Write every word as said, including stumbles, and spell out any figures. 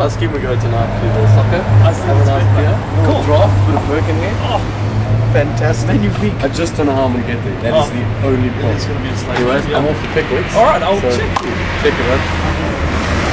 I assume we go tonight to the soccer. I see a nice beer. Cool. Draft, bit of Birkin here. Oh, fantastic. Man, you think. I just don't know how I'm going to get there. That oh. is the only point. Yeah, it's going to be a slave. Anyways, yeah. I'm off to Pickwicks. Alright, I'll so check you. Check it out.